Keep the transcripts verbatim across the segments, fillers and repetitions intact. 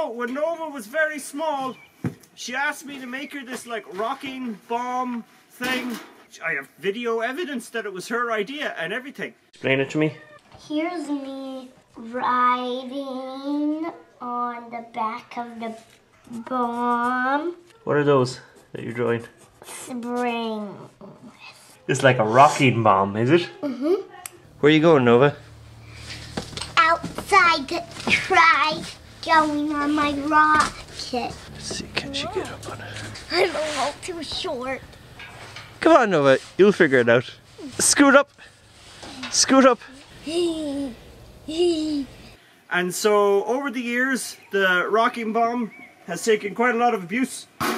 So when Nova was very small, she asked me to make her this like rocking bomb thing. I have video evidence that it was her idea and everything. Explain it to me. Here's me riding on the back of the bomb. What are those that you're drawing? Springs. It's like a rocking bomb, is it? Mm-hmm. Where are you going, Nova? Outside to try going on my rocket. Let's see, can she get up on it? I'm a little too short. Come on, Nova, you'll figure it out. Scoot up, scoot up. And so over the years, the rocking bomb has taken quite a lot of abuse. And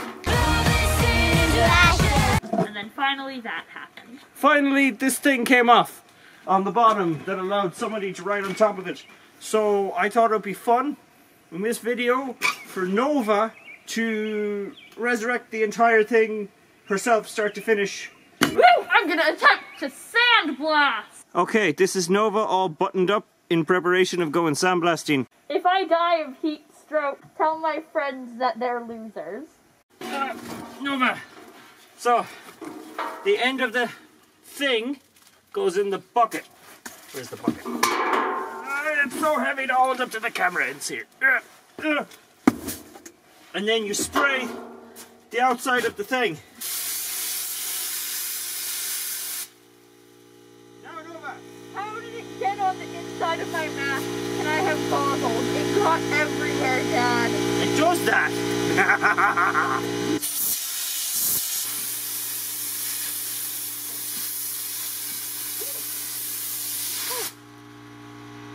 then finally that happened. Finally, this thing came off on the bottom that allowed somebody to ride on top of it. So I thought it would be fun in this video for Nova to resurrect the entire thing herself, start to finish. Woo! I'm gonna attempt to sandblast! Okay, this is Nova all buttoned up in preparation of going sandblasting. If I die of heat stroke, tell my friends that they're losers. Uh, Nova, so the end of the thing goes in the bucket. Where's the bucket? Uh, it's so heavy to hold up to the camera, it's here. Uh, uh. And then you spray the outside of the thing. Inside of my mask, and I have goggles. It got everywhere, Dad. It does that.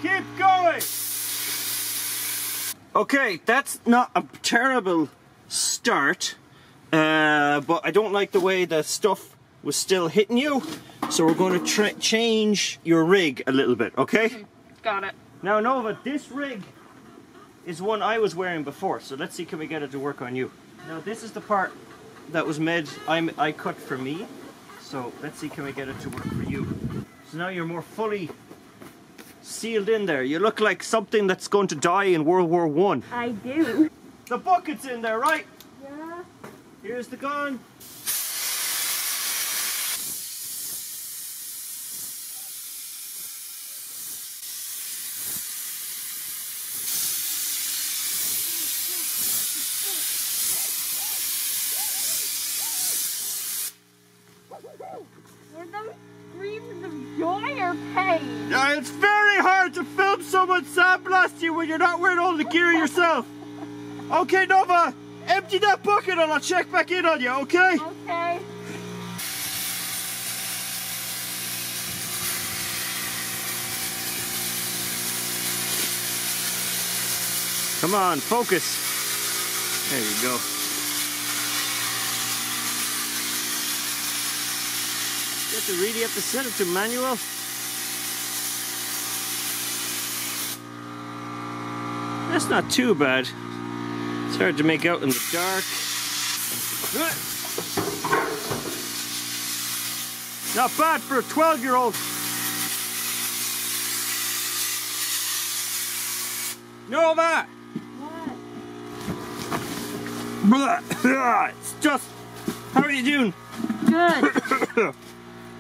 Keep going. Okay, that's not a terrible start, uh, but I don't like the way the stuff was still hitting you. So we're going to try change your rig a little bit, okay? Got it. Now Nova, this rig is one I was wearing before, so let's see, can we get it to work on you? Now this is the part that was made, I'm, I cut for me, so let's see, can we get it to work for you? So now you're more fully sealed in there. You look like something that's going to die in World War One. I do. The bucket's in there, right? Yeah. Here's the gun. Were those screams of joy or pain? Yeah, it's very hard to film someone sandblast you when you're not wearing all the gear yourself. Okay, Nova, empty that bucket and I'll check back in on you, okay? Okay. Come on, focus. There you go. You really have to set it to manual. That's not too bad. It's hard to make out in the dark. Not bad for a twelve year old. Nova! What? It's just, how are you doing? Good.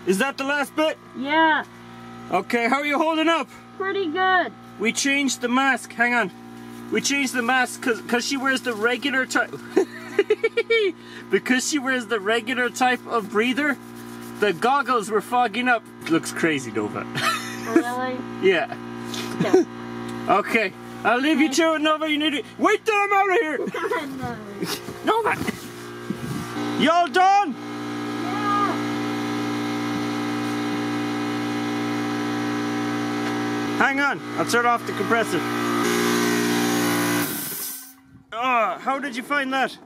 Is that the last bit? Yeah. Okay, how are you holding up? Pretty good. We changed the mask, hang on. We changed the mask because because she wears the regular type. Because she wears the regular type of breather, the goggles were fogging up. Looks crazy, Nova. Really? Yeah. Okay. Okay, I'll leave okay. you to it, Nova. You need to wait till I'm out of here. No. Nova! You all done? Hang on, I'll turn off the compressor. Oh, how did you find that?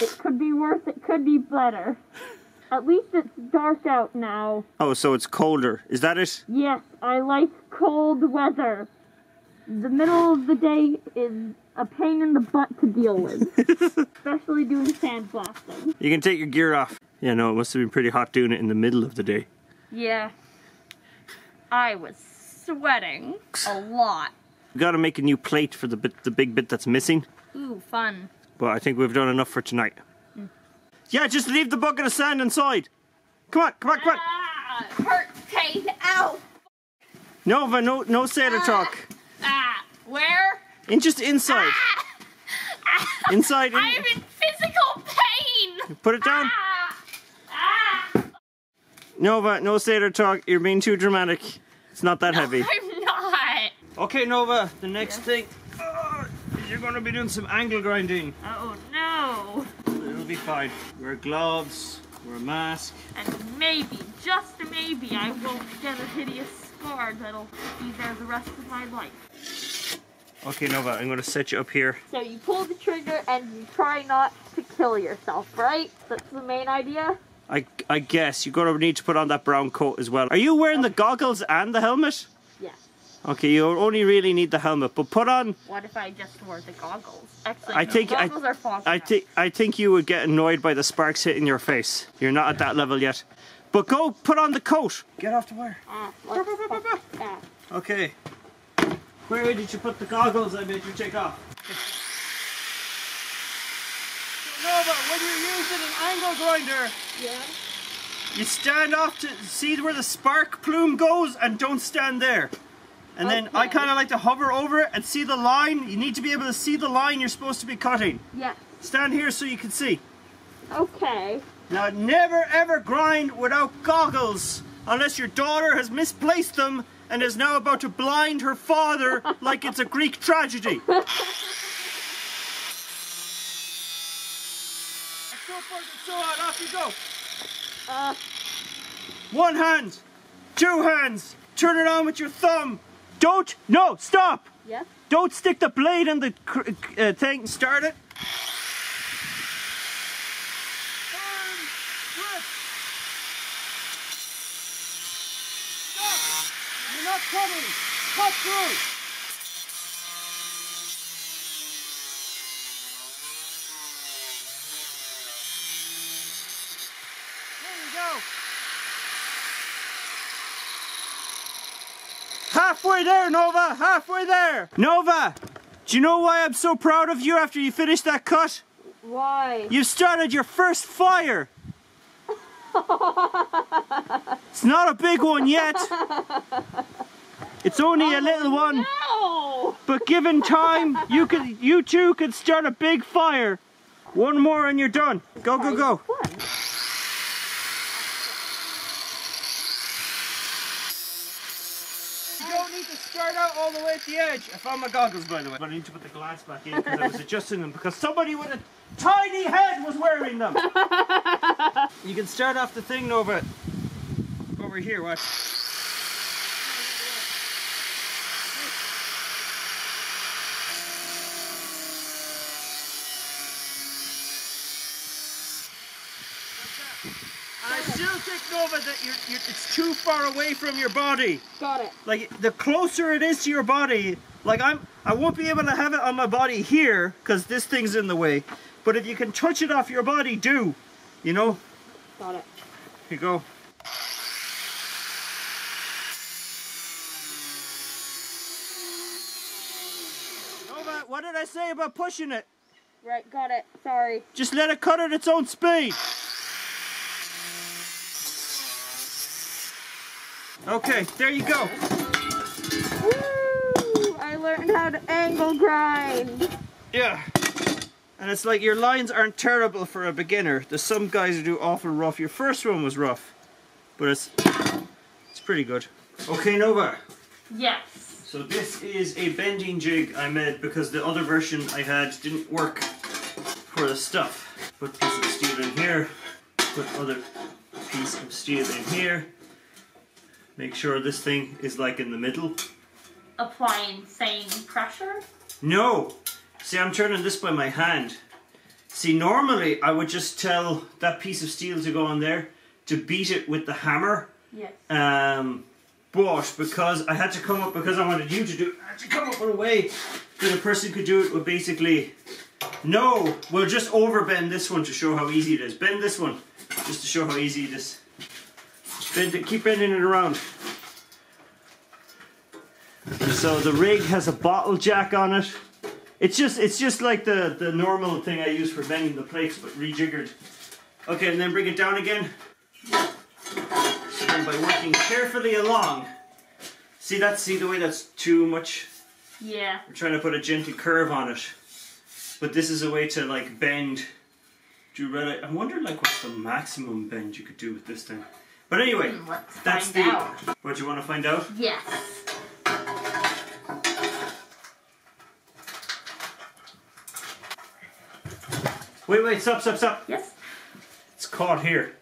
It could be worse, it could be better. At least it's dark out now. Oh, so it's colder. Is that it? Yes, I like cold weather. The middle of the day is a pain in the butt to deal with. Especially doing sandblasting. You can take your gear off. Yeah, no, it must have been pretty hot doing it in the middle of the day. Yeah. I was sweating a lot. we got to make a new plate for the bit, the big bit that's missing. Ooh, fun. But I think we've done enough for tonight. Mm. Yeah, just leave the bucket of sand inside. Come on, come on, come on. Ah, hurt, Kate, ow. Nova, no, no sailor ah, talk. Ah, where? And just inside. Ah, inside. In. I'm in physical pain. Put it down. Ah, ah. Nova, no sailor talk. You're being too dramatic. It's not that no, heavy. I'm not. Okay, Nova, the next yeah. thing. Oh, you're going to be doing some angle grinding. Oh, no. It'll be fine. Wear gloves, wear a mask. And maybe, just maybe, I won't get a hideous that'll be there the rest of my life. Okay, Nova, I'm going to set you up here. So you pull the trigger and you try not to kill yourself, right? That's the main idea? I, I guess. You're going to need to put on that brown coat as well. Are you wearing okay. the goggles and the helmet? Yeah. Okay, you only really need the helmet, but put on... What if I just wore the goggles? Actually, I no, think the goggles I, are false I, th I think you would get annoyed by the sparks hitting your face. You're not at that level yet. But go put on the coat. Get off the wire. Uh, bah, bah, bah, bah, bah. Uh. Okay. Where did you put the goggles I made you take off? So Nova, when you're using an angle grinder, yeah. you stand off to see where the spark plume goes and don't stand there. And okay. then I kind of like to hover over it and see the line. You need to be able to see the line you're supposed to be cutting. Yeah. Stand here so you can see. Okay. Now, never ever grind without goggles unless your daughter has misplaced them and is now about to blind her father like it's a Greek tragedy. So forth and so on, off you go. Uh. One hand, two hands, turn it on with your thumb. Don't, no, stop. Yeah. Don't stick the blade in the uh, thing. Start it. Coming, cut through. There you go. Halfway there, Nova, halfway there. Nova, do you know why I'm so proud of you after you finished that cut? Why? You started your first fire. It's not a big one yet. It's only oh, a little one, no. but given time, you could, you two could start a big fire. One more and you're done. Go, go, go. You don't need to start out all the way at the edge. I found my goggles, by the way. But I need to put the glass back in because I was adjusting them because somebody with a tiny head was wearing them. You can start off the thing, Nova. Over here, watch. Nova, that you're, you're, it's too far away from your body. Got it. Like the closer it is to your body, like I'm, I won't be able to have it on my body here because this thing's in the way. But if you can touch it off your body, do. You know. Got it. Here you go. Nova, what did I say about pushing it? Right. Got it. Sorry. Just let it cut at its own speed. Okay, there you go. Woo! I learned how to angle grind. Yeah. And it's like your lines aren't terrible for a beginner. There's some guys who do awful rough. Your first one was rough. But it's it's pretty good. Okay, Nova. Yes. So this is a bending jig I made because the other version I had didn't work for the stuff. Put a piece of steel in here. Put another piece of steel in here. Make sure this thing is like in the middle. Applying same pressure? No. See, I'm turning this by my hand. See, normally I would just tell that piece of steel to go on there to beat it with the hammer. Yes. Um, but because I had to come up, because I wanted you to do it, I had to come up with a way that a person could do it with basically, no, we'll just overbend this one to show how easy it is. Bend this one just to show how easy it is. Bend it, keep bending it around. So the rig has a bottle jack on it. It's just it's just like the, the normal thing I use for bending the plates, but rejiggered. Okay, and then bring it down again. So then by working carefully along, see that? See the way that's too much? Yeah. We're trying to put a gentle curve on it. But this is a way to like bend. Do you realize? I wonder like what's the maximum bend you could do with this thing. But anyway, mm, let's that's find the. Out. What do you want to find out? Yes. Wait, wait, stop, stop, stop. Yes. It's caught here.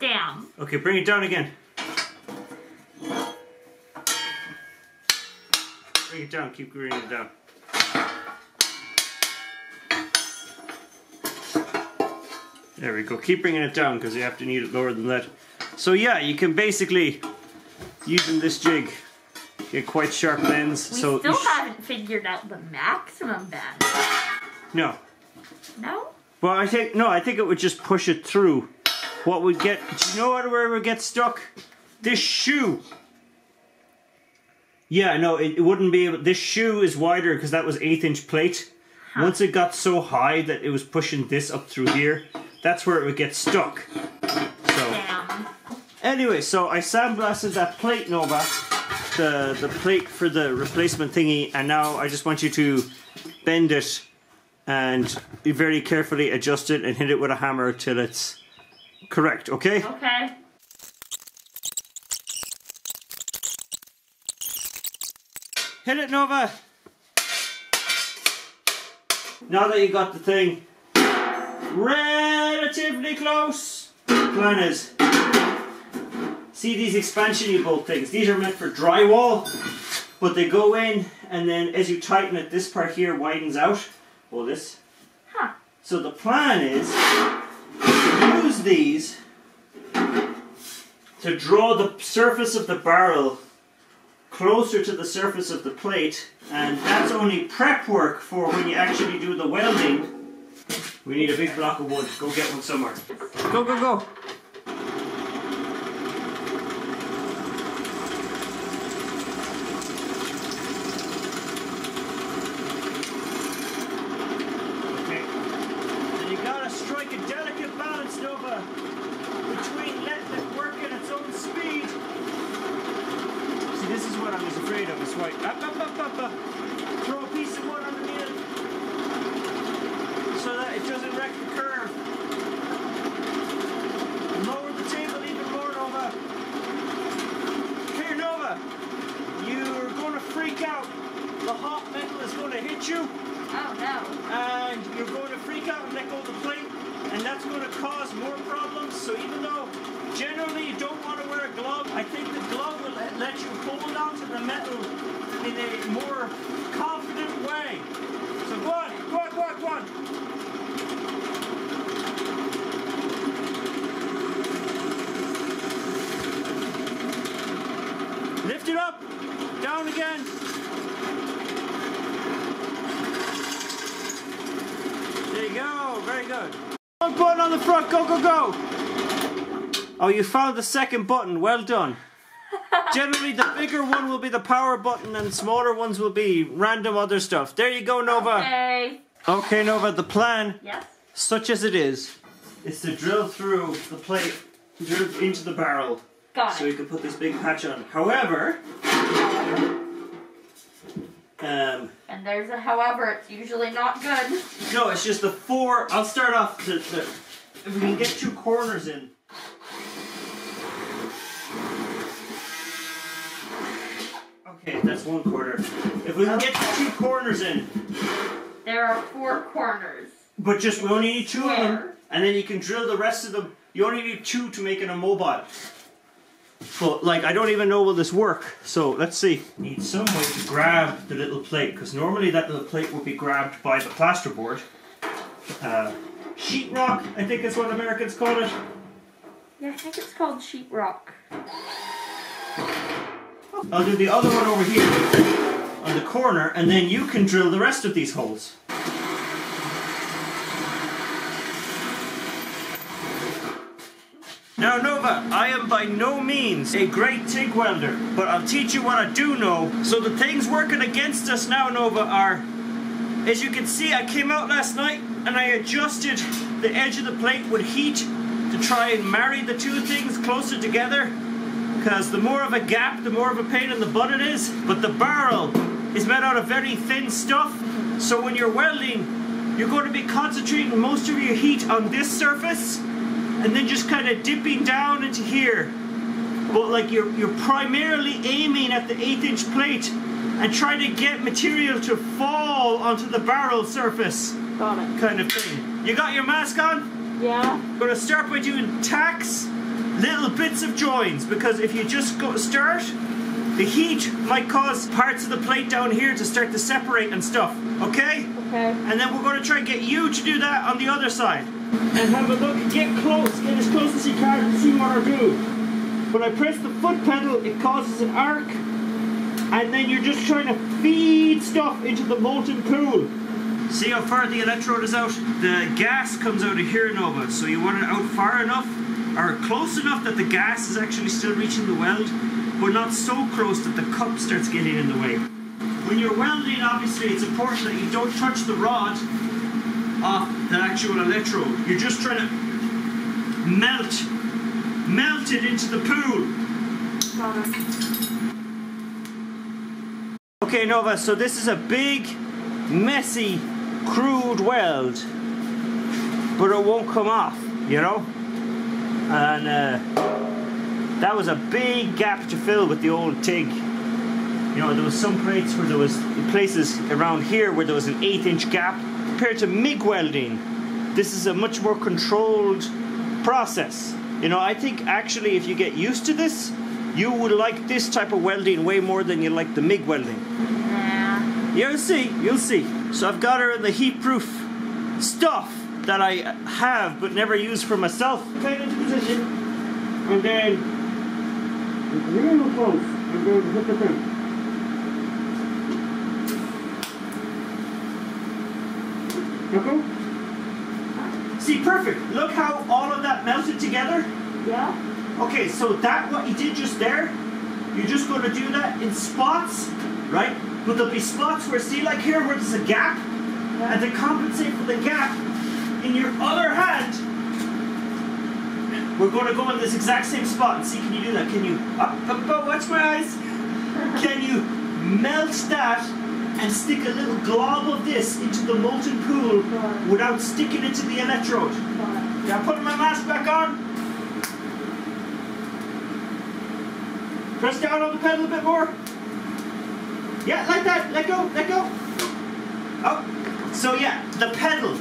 Down. Okay, bring it down again. Bring it down, keep bringing it down. There we go, keep bringing it down because you have to need it lower than that. So yeah, you can basically, using this jig, get quite sharp bends. We so still haven't figured out the maximum bend. No. No? Well, I think, no, I think it would just push it through. What would get, do you know where it would get stuck? This shoe. Yeah, no, it, it wouldn't be able, this shoe is wider because that was eighth inch plate. Huh. Once it got so high that it was pushing this up through here, that's where it would get stuck. So, damn. Anyway, so I sandblasted that plate, Nova, the, the plate for the replacement thingy, and now I just want you to bend it and very carefully adjust it and hit it with a hammer till it's correct, okay? Okay. Hit it, Nova! Now that you got the thing relatively close, the plan is, see these expansion U-bolt things, these are meant for drywall, but they go in and then as you tighten it, this part here widens out. Well, this. Huh. So the plan is to use these to draw the surface of the barrel closer to the surface of the plate, and that's only prep work for when you actually do the welding. We need a big block of wood. Go get one somewhere. Go, go, go. Go, go, go! Oh, you found the second button. Well done. Generally, the bigger one will be the power button and smaller ones will be random other stuff. There you go, Nova. Okay. Okay, Nova, the plan, yes, such as it is, is to drill through the plate, drill into the barrel. Got it. So you can put this big patch on. However... Um, and there's a however, it's usually not good. No, it's just the four... I'll start off the... the if we can get two corners in. Okay, that's one corner. If we can get two corners in. There are four corners. But just, we only need two of them. And then you can drill the rest of them. You only need two to make an immobile. But, like, I don't even know will this work. So, let's see. Need some way to grab the little plate. Because normally that little plate would be grabbed by the plasterboard. Uh... Sheetrock, I think is what Americans call it. Yeah, I think it's called sheetrock. I'll do the other one over here on the corner, and then you can drill the rest of these holes. Now Nova, I am by no means a great TIG welder, but I'll teach you what I do know. So the things working against us now, Nova, are, as you can see, I came out last night and I adjusted the edge of the plate with heat to try and marry the two things closer together, because the more of a gap, the more of a pain in the butt it is. But the barrel is made out of very thin stuff, so when you're welding, you're going to be concentrating most of your heat on this surface and then just kind of dipping down into here. But like you're, you're primarily aiming at the eighth inch plate and trying to get material to fall onto the barrel surface. Got it. Kind of thing. You got your mask on? Yeah. I'm going to start by doing tacks, little bits of joins, because if you just go start, the heat might cause parts of the plate down here to start to separate and stuff, okay? Okay. And then we're going to try and get you to do that on the other side. And have a look, get close, get as close as you can and see what I do. When I press the foot pedal, it causes an arc, and then you're just trying to feed stuff into the molten pool. See how far the electrode is out? The gas comes out of here, Nova, so you want it out far enough, or close enough that the gas is actually still reaching the weld, but not so close that the cup starts getting in the way. When you're welding, obviously, it's important that you don't touch the rod off the actual electrode. You're just trying to melt, melt it into the pool. Got it. Okay, Nova, so this is a big, messy, crude weld, but it won't come off, you know? And uh, that was a big gap to fill with the old TIG. You know, there was some plates where there was places around here where there was an eighth inch gap. Compared to MIG welding, this is a much more controlled process. You know, I think actually if you get used to this, you would like this type of welding way more than you like the MIG welding. Yeah. You'll see, you'll see. So I've got her in the heat-proof stuff that I have but never used for myself. Take it into position, and then real close, and then hook it in. See, perfect. Look how all of that melted together? Yeah. Okay, so that, what you did just there, you're just going to do that in spots, right? But there'll be spots where, see, like here, where there's a gap, yeah. And to compensate for the gap, in your other hand, we're going to go in this exact same spot. And see, can you do that? Can you, up, up, up, watch my eyes. Can you melt that and stick a little glob of this into the molten pool without sticking it to the electrode? Yeah, I'm putting my mask back on. Press down on the pedal a bit more. Yeah, like that. Let go, let go. Oh, so yeah, the pedal.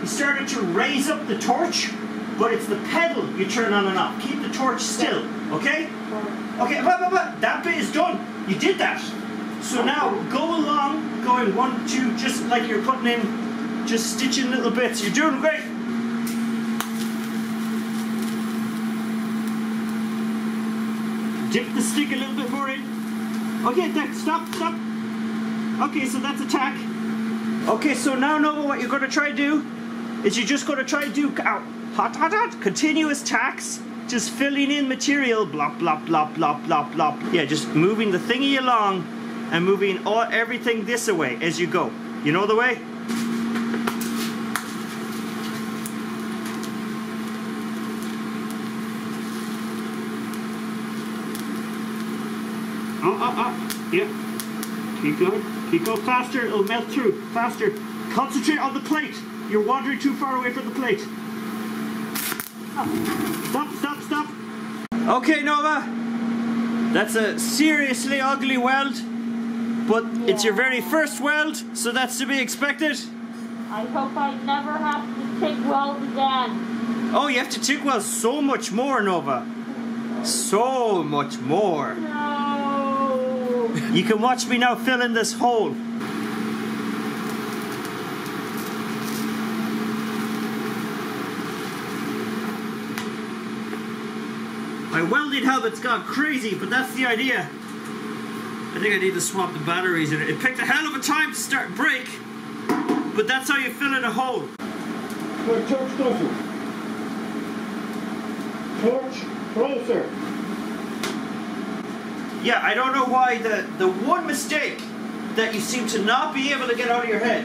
You started to raise up the torch, but it's the pedal you turn on and off. Keep the torch still, okay? Okay, but, but, but, that bit is done. You did that. So now, go along, going one, two, just like you're putting in, just stitching little bits. You're doing great. Dip the stick a little bit more in. Okay, that, stop, stop. Okay, so that's a tack. Okay, so now, Nova, what you're going to try to do is you're just going to try to do, ow, hot, hot, hot, continuous tacks, just filling in material, blop, blop, blop, blop, blop, blop. Yeah, just moving the thingy along, and moving all everything this away as you go. You know the way? Oh, oh, oh. Yep. Keep going. Keep going faster. It'll melt through. Faster. Concentrate on the plate. You're wandering too far away from the plate. Oh. Stop, stop, stop. Okay, Nova. That's a seriously ugly weld. But yeah, it's your very first weld, so that's to be expected. I hope I never have to TIG weld again. Oh, you have to TIG weld so much more, Nova. So much more. No. You can watch me now fill in this hole. My welding helmet's gone crazy, but that's the idea. I think I need to swap the batteries in it. It picked a hell of a time to start break, but that's how you fill in a hole. torch closer. Yeah, I don't know why the, the one mistake that you seem to not be able to get out of your head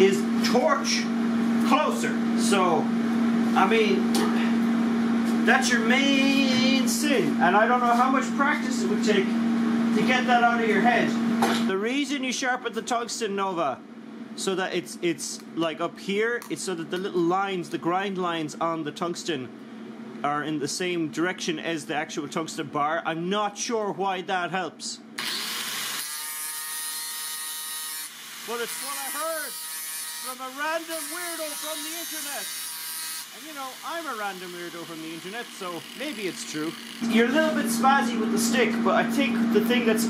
is torch closer. So, I mean, that's your main sin. And I don't know how much practice it would take to get that out of your head. The reason you sharpen the tungsten, Nova, so that it's it's like up here, it's so that the little lines, the grind lines on the tungsten are in the same direction as the actual tungsten bar. I'm not sure why that helps. But it's what I heard from a random weirdo from the internet. And you know, I'm a random weirdo from the internet, so maybe it's true. You're a little bit spazzy with the stick, but I think the thing that's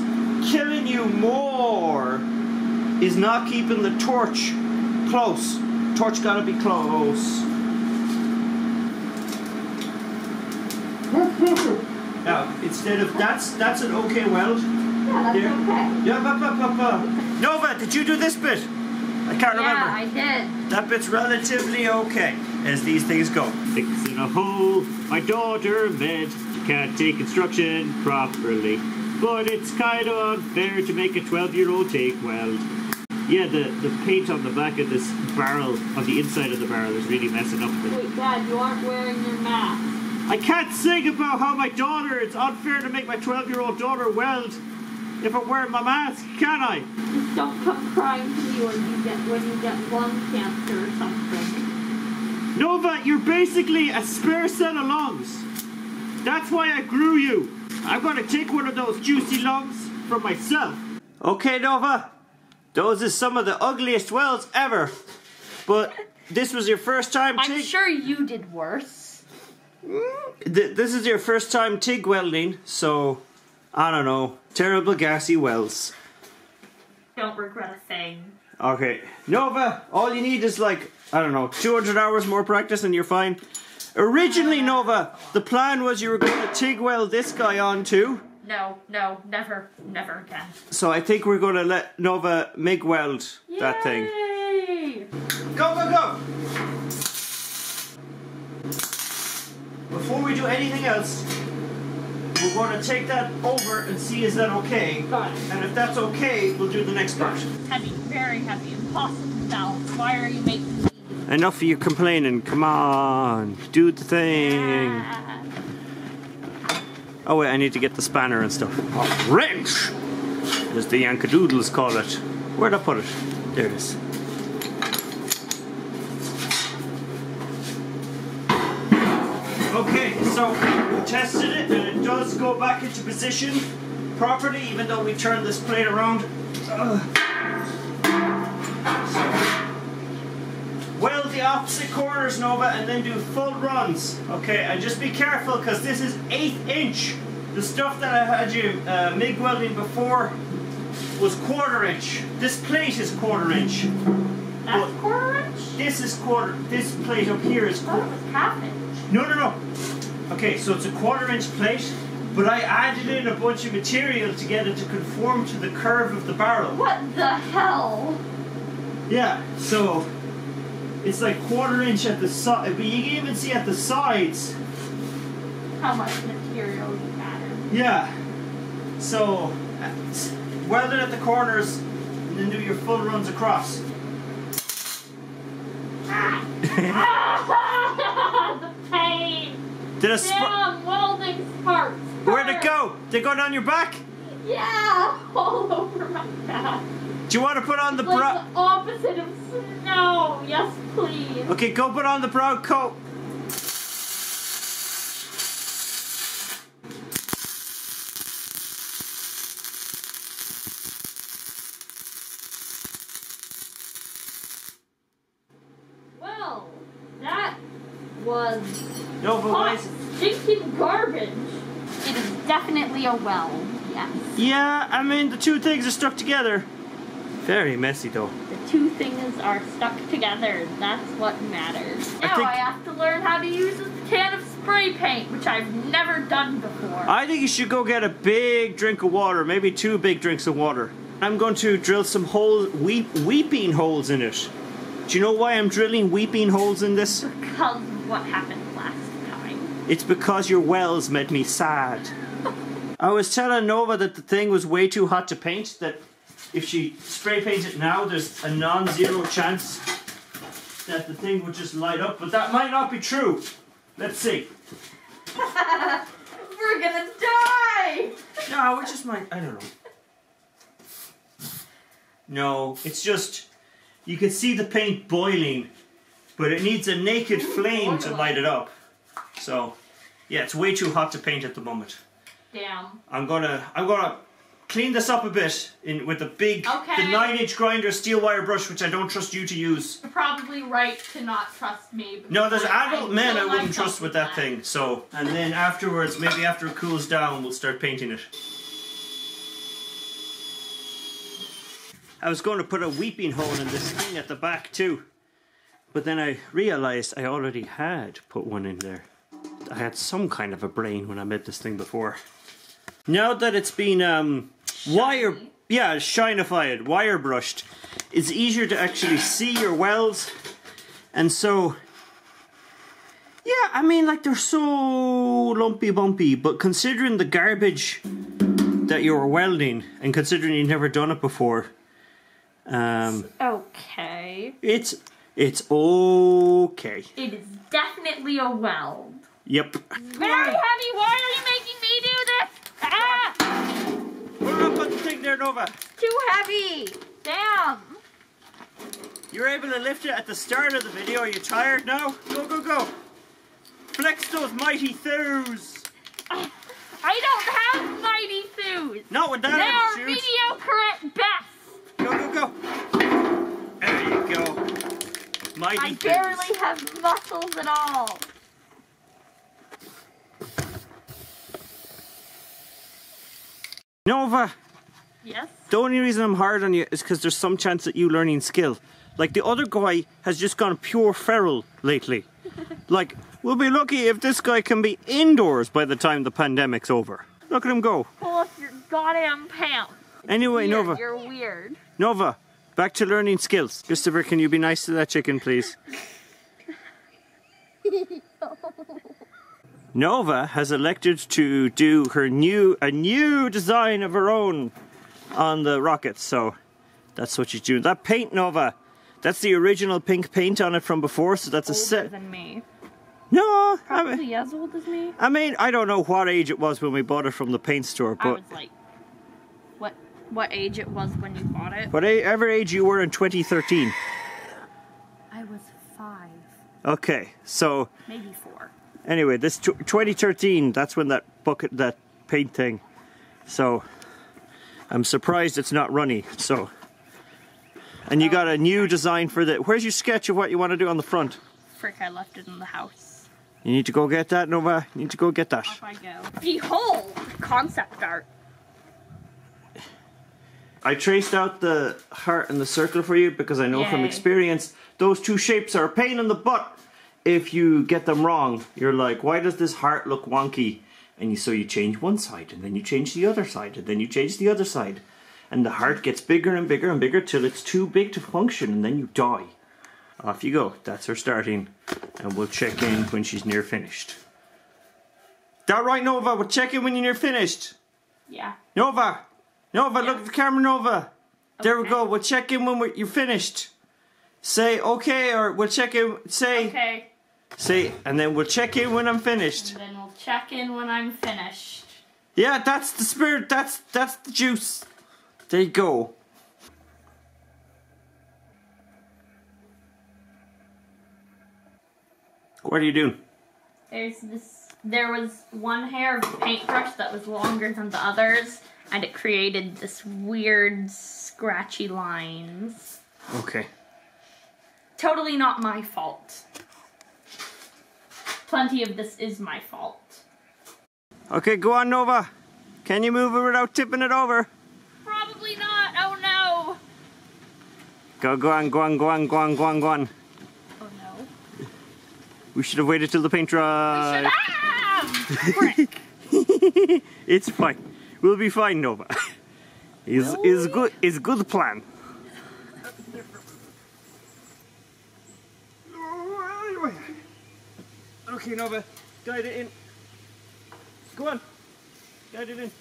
killing you more is not keeping the torch close. Torch gotta be close. Now, instead of that's that's an okay weld. Yeah, that's there. Okay. Yeah, ba, ba, ba, ba. Nova, did you do this bit? I can't yeah, remember. Yeah, I did. That bit's relatively okay, as these things go. Fixing a hole my daughter meant. You can't take instruction properly, but it's kind of unfair to make a twelve-year-old take weld. Yeah, the, the paint on the back of this barrel, on the inside of the barrel, is really messing up. Wait, Dad, you aren't wearing your mask. I can't sing about how my daughter, it's unfair to make my twelve-year-old daughter weld if I'm wearing my mask, can I? Just don't come crying to you when you get, when you get lung cancer or something. Nova, you're basically a spare set of lungs. That's why I grew you. I'm going to take one of those juicy lungs for myself. Okay, Nova. Those are some of the ugliest welds ever. But this was your first time TIG. I'm sure you did worse. This is your first time TIG welding, so I don't know. Terrible gassy welds. Don't regret a thing. Okay, Nova, all you need is like, I don't know, two hundred hours more practice and you're fine. Originally, Nova, the plan was you were going to TIG weld this guy on too. No, no, never, never again. So I think we're going to let Nova MIG weld Yay. that thing. Go, go, go! Before we do anything else, we're going to take that over and see is that okay. Got it. And if that's okay, we'll do the next part. Heavy, very heavy, impossible balance. Why are you making these? Enough of you complaining. Come on, do the thing. Yeah. Oh wait, I need to get the spanner and stuff. Oh, wrench, as the Yankadoodles call it. Where'd I put it? There it is. Okay, so we tested it and it does go back into position properly even though we turn this plate around. So, weld the opposite corners, Nova, and then do full runs. Okay, and just be careful because this is eighth inch. The stuff that I had you uh, MIG welding before was quarter inch. This plate is quarter inch. That's but quarter inch? This is quarter, this plate up here is quarter. What was happening? No, no, no. Okay, so it's a quarter inch plate, but I added in a bunch of material to get it to conform to the curve of the barrel. What the hell? Yeah, so it's like quarter inch at the side, but you can even see at the sides. How much material you added. Yeah. So, weld it at the corners, and then do your full runs across. Did a Damn, welding parts! Where'd it go? Did it go down your back? Yeah, all over my back. Do you want to put on the brown? Like the opposite of snow. Yes, please. Okay, go put on the brown coat. Well, that was Nova, stinking garbage. It is definitely a weld, yes. Yeah, I mean, the two things are stuck together. Very messy, though. The two things are stuck together. That's what matters. Now I, think... I have to learn how to use this can of spray paint, which I've never done before. I think you should go get a big drink of water, maybe two big drinks of water. I'm going to drill some holes, weep, weeping holes in it. Do you know why I'm drilling weeping holes in this? Because of what happened. It's because your wells made me sad. I was telling Nova that the thing was way too hot to paint, that if she spray paints it now, there's a non-zero chance that the thing would just light up, but that might not be true. Let's see. We're gonna die! No, it just might, I don't know. No, it's just, you can see the paint boiling, but it needs a naked flame to light it up. So, yeah, it's way too hot to paint at the moment. Damn. I'm gonna, I'm gonna clean this up a bit in with the big, okay. the nine-inch grinder steel wire brush, which I don't trust you to use. You're probably right to not trust me. No, there's adult I men I wouldn't trust with that, that thing. So, and then afterwards, maybe after it cools down, we'll start painting it. I was going to put a weeping hole in this thing at the back too, but then I realized I already had put one in there. I had some kind of a brain when I made this thing before. Now that it's been um, wire, yeah, shinified, wire brushed, it's easier to actually see your welds, and so, yeah, I mean, like, they're so lumpy bumpy, but considering the garbage that you were welding, and considering you've never done it before, um, okay, it's it's okay. It is definitely a weld. Yep. Very heavy. Why are you making me do this? Ah! Put up on the thing there, Nova. Too heavy. Damn. You're able to lift it at the start of the video. Are you tired now? Go, go, go. Flex those mighty thews. Uh, I don't have mighty thews. Not with that attitude. They are mediocre at best. Go, go, go. There you go. Mighty I thews. Barely have muscles at all. Nova, yes? The only reason I'm hard on you is because there's some chance at you learning skill. Like, the other guy has just gone pure feral lately. Like, we'll be lucky if this guy can be indoors by the time the pandemic's over. Look at him go. Pull up your goddamn pants. Anyway, weird. Nova. You're weird. Nova, back to learning skills. Christopher, can you be nice to that chicken, please? Nova has elected to do her new, a new design of her own on the rocket, so that's what she's doing. That paint, Nova, that's the original pink paint on it from before, so that's older a set. Older than me. No, probably I mean, as old as me. I mean, I don't know what age it was when we bought it from the paint store, but I was like, what, what age it was when you bought it? Whatever age you were in twenty thirteen. I was five. Okay, so maybe four. Anyway, this twenty thirteen, that's when that bucket, that paint thing. So, I'm surprised it's not runny, so. And you got a new design for the, where's your sketch of what you want to do on the front? Frick, I left it in the house. You need to go get that, Nova. You need to go get that. Off I go. Behold, concept art. I traced out the heart and the circle for you because I know Yay. From experience, those two shapes are a pain in the butt. If you get them wrong, you're like, why does this heart look wonky? And you, so you change one side, and then you change the other side, and then you change the other side. And the heart gets bigger and bigger and bigger till it's too big to function, and then you die. Off you go. That's her starting, and we'll check in when she's near finished. That right, Nova? We'll check in when you're near finished. Yeah. Nova! Nova, yeah. Look at the camera, Nova! Okay. There we go. We'll check in when we're, you're finished. Say, okay, or we'll check in, say... Okay. See, and then we'll check in when I'm finished. And then we'll check in when I'm finished. Yeah, that's the spirit. That's that's the juice. There you go. What are you doing? There's this. There was one hair of paintbrush that was longer than the others, and it created this weird scratchy lines. Okay. Totally not my fault. Plenty of this is my fault. Okay, go on, Nova. Can you move it without tipping it over? Probably not. Oh no. Go, go on, go on, go on, go on, go on, go on. Oh no. We should have waited till the paint dries. We should have. It's fine. We'll be fine, Nova. Is is good. Is good plan. Okay, Nova, Guide it in. Go on. Guide it in.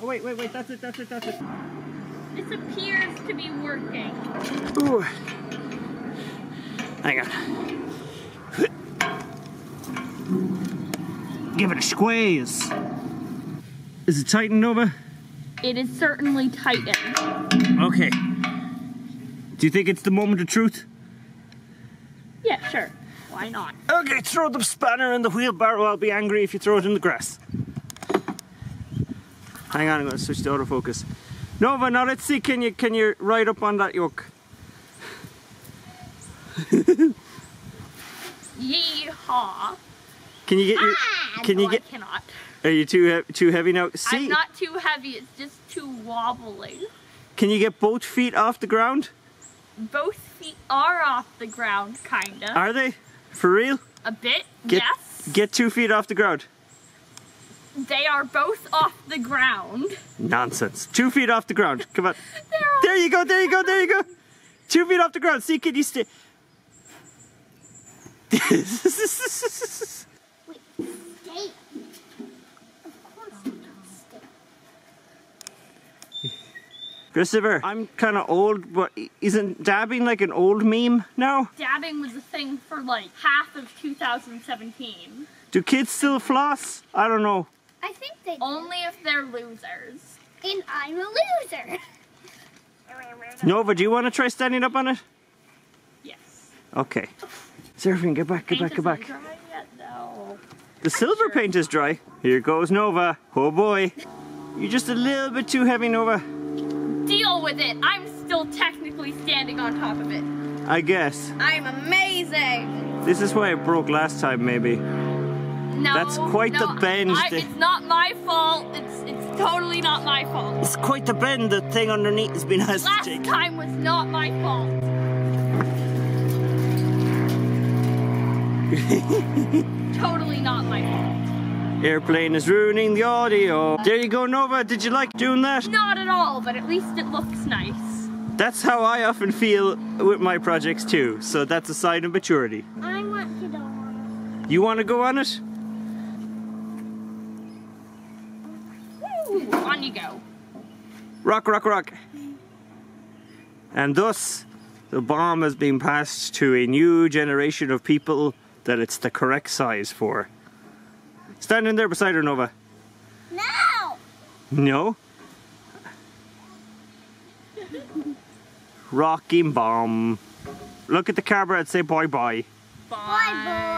Oh wait, wait, wait, that's it, that's it, that's it. This appears to be working. Ooh. Hang on. Give it a squeeze. Is it tightened, Nova? It is certainly tightened. Okay. Do you think it's the moment of truth? Yeah, sure. Why not? Okay, throw the spanner in the wheelbarrow. I'll be angry if you throw it in the grass. Hang on, I'm gonna switch to autofocus. Nova, now let's see, can you can you ride up on that yoke? Yeehaw! Can you get your? Ah, can no, you get? I cannot. Are you too too heavy now? See, I'm not too heavy. It's just too wobbly. Can you get both feet off the ground? Both feet are off the ground, kinda. Are they? For real? A bit. Get, yes. Get two feet off the ground. They are both off the ground. Nonsense. Two feet off the ground. Come on. There you go. There you go. There you go. Two feet off the ground. See, can you stay? Wait, stay. Of course you don't stay. Christopher, I'm kind of old, but isn't dabbing like an old meme now? Dabbing was a thing for like half of two thousand seventeen. Do kids still floss? I don't know. I think they do. Only if they're losers. And I'm a loser. Nova, do you want to try standing up on it? Yes. Okay. Seraphine, get back, get paint back, get back. Dry yet, though. The silver sure. paint is dry. Here goes Nova. Oh boy. You're just a little bit too heavy, Nova. Deal with it. I'm still technically standing on top of it. I guess. I'm amazing. This is why it broke last time, maybe. No, that's quite no, the bend. I, it's not my fault. It's it's totally not my fault. It's quite the bend. The thing underneath has been nice to take. Last time was not my fault. Totally not my fault. Airplane is ruining the audio. There you go, Nova. Did you like doing that? Not at all, but at least it looks nice. That's how I often feel with my projects too. So that's a sign of maturity. I want to go on it. You want to go on it? On you go. Rock, rock, rock. And thus, the bomb has been passed to a new generation of people that it's the correct size for. Stand in there beside her, Nova. No! No? Rocking bomb. Look at the camera and say bye-bye. Bye-bye.